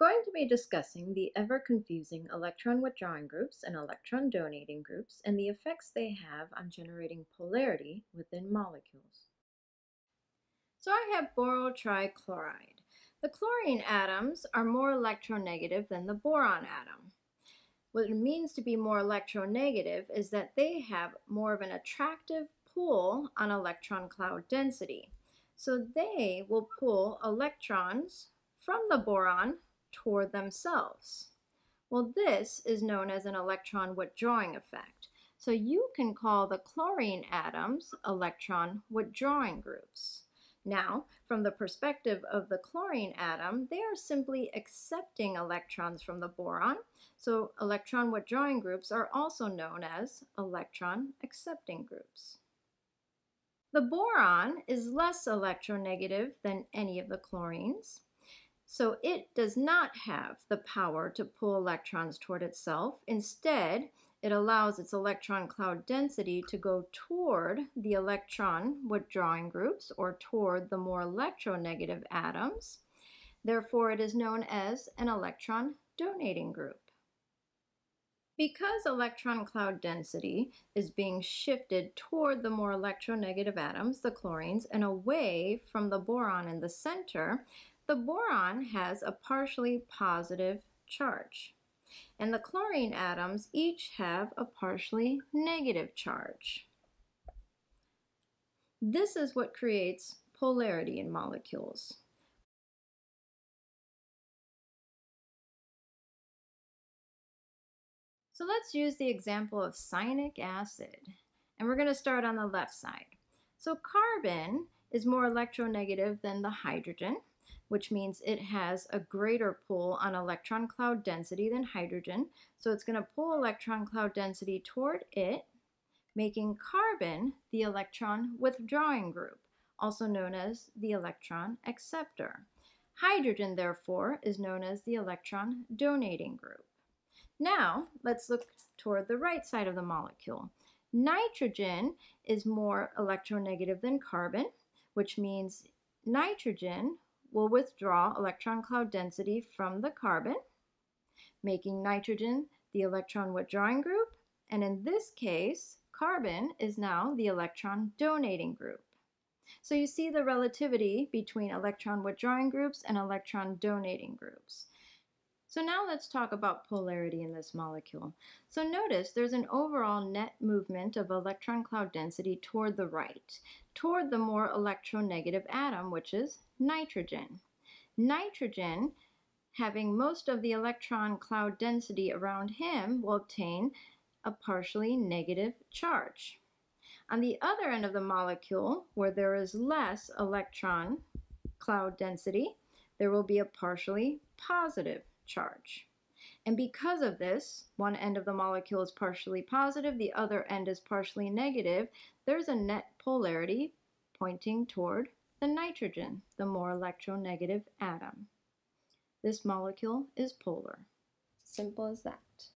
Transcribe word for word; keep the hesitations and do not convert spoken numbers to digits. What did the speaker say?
going to be discussing the ever-confusing electron withdrawing groups and electron donating groups and the effects they have on generating polarity within molecules. So I have boryl trichloride. The chlorine atoms are more electronegative than the boron atom. What it means to be more electronegative is that they have more of an attractive pull on electron cloud density. So they will pull electrons from the boron toward themselves. Well, this is known as an electron withdrawing effect. So you can call the chlorine atoms electron withdrawing groups. Now, from the perspective of the chlorine atom, they are simply accepting electrons from the boron. So electron withdrawing groups are also known as electron accepting groups. The boron is less electronegative than any of the chlorines. So it does not have the power to pull electrons toward itself. Instead, it allows its electron cloud density to go toward the electron withdrawing groups or toward the more electronegative atoms. Therefore, it is known as an electron donating group. Because electron cloud density is being shifted toward the more electronegative atoms, the chlorines, and away from the boron in the center, the boron has a partially positive charge, and the chlorine atoms each have a partially negative charge. This is what creates polarity in molecules. So let's use the example of cyanic acid, and we're going to start on the left side. So carbon is more electronegative than the hydrogen, which means it has a greater pull on electron cloud density than hydrogen. So it's going to pull electron cloud density toward it, making carbon the electron withdrawing group, also known as the electron acceptor. Hydrogen, therefore, is known as the electron donating group. Now, let's look toward the right side of the molecule. Nitrogen is more electronegative than carbon, which means nitrogen will withdraw electron cloud density from the carbon, making nitrogen the electron withdrawing group, and in this case, carbon is now the electron donating group. So you see the relativity between electron withdrawing groups and electron donating groups. So now let's talk about polarity in this molecule. So notice there's an overall net movement of electron cloud density toward the right, toward the more electronegative atom, which is nitrogen. Nitrogen, having most of the electron cloud density around him, will obtain a partially negative charge. On the other end of the molecule, where there is less electron cloud density, there will be a partially positive charge. And because of this, one end of the molecule is partially positive, the other end is partially negative, there's a net polarity pointing toward the nitrogen, the more electronegative atom. This molecule is polar. Simple as that.